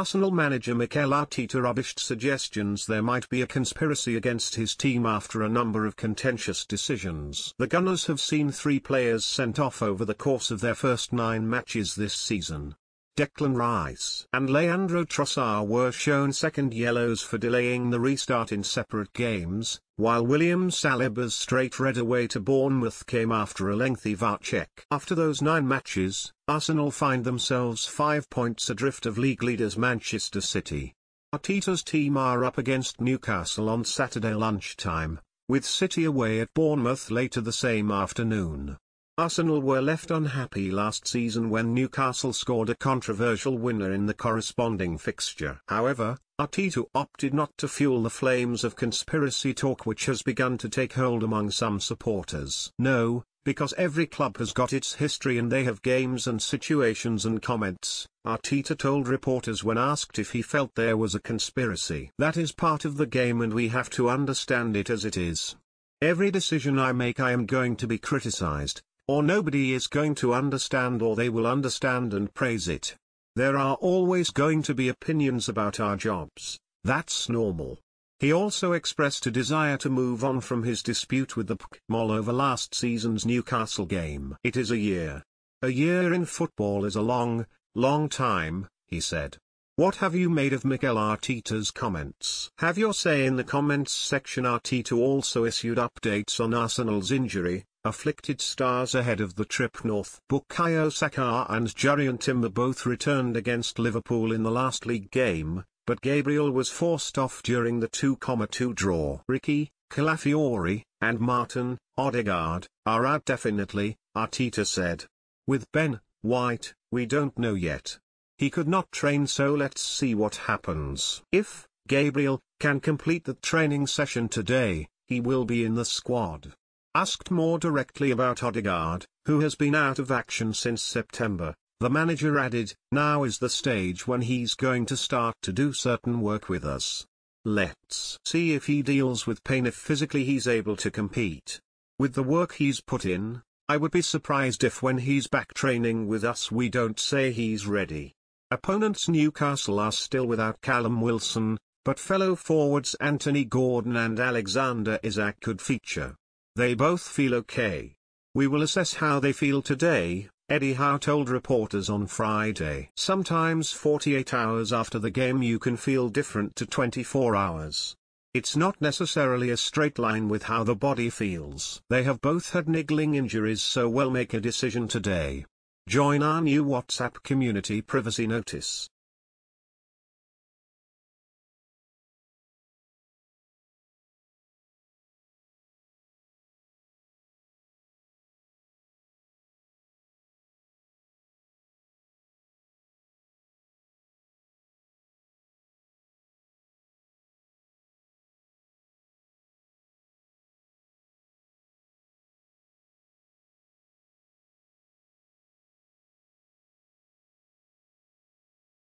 Arsenal manager Mikel Arteta rubbished suggestions there might be a conspiracy against his team after a number of contentious decisions. The Gunners have seen 3 players sent off over the course of their first 9 matches this season. Declan Rice and Leandro Trossard were shown second yellows for delaying the restart in separate games, while William Saliba's straight red away to Bournemouth came after a lengthy VAR check. After those 9 matches, Arsenal find themselves 5 points adrift of league leaders Manchester City. Arteta's team are up against Newcastle on Saturday lunchtime, with City away at Bournemouth later the same afternoon. Arsenal were left unhappy last season when Newcastle scored a controversial winner in the corresponding fixture. However, Arteta opted not to fuel the flames of conspiracy talk which has begun to take hold among some supporters. No, because every club has got its history and they have games and situations and comments, Arteta told reporters when asked if he felt there was a conspiracy. That is part of the game and we have to understand it as it is. Every decision I make I am going to be criticised, or nobody is going to understand or they will understand and praise it. There are always going to be opinions about our jobs, that's normal. He also expressed a desire to move on from his dispute with the PGMOL over last season's Newcastle game. It is a year. A year in football is a long, long time, he said. What have you made of Mikel Arteta's comments? Have your say in the comments section. Arteta also issued updates on Arsenal's injury, afflicted stars ahead of the trip north. Bukayo Saka and Jurrien Timber both returned against Liverpool in the last league game, but Gabriel was forced off during the 2-2 draw. Ricky, Calafiori, and Martin Odegaard are out definitely, Arteta said. With Ben White, we don't know yet. He could not train, so let's see what happens. If Gabriel can complete the training session today, he will be in the squad. Asked more directly about Odegaard, who has been out of action since September, the manager added, "Now is the stage when he's going to start to do certain work with us. Let's see if he deals with pain. If physically he's able to compete. With the work he's put in, I would be surprised if when he's back training with us we don't say he's ready." Opponents Newcastle are still without Callum Wilson, but fellow forwards Anthony Gordon and Alexander Isak could feature. They both feel okay. We will assess how they feel today, Eddie Howe told reporters on Friday. Sometimes 48 hours after the game you can feel different to 24 hours. It's not necessarily a straight line with how the body feels. They have both had niggling injuries, so we'll make a decision today. Join our new WhatsApp community. Privacy notice.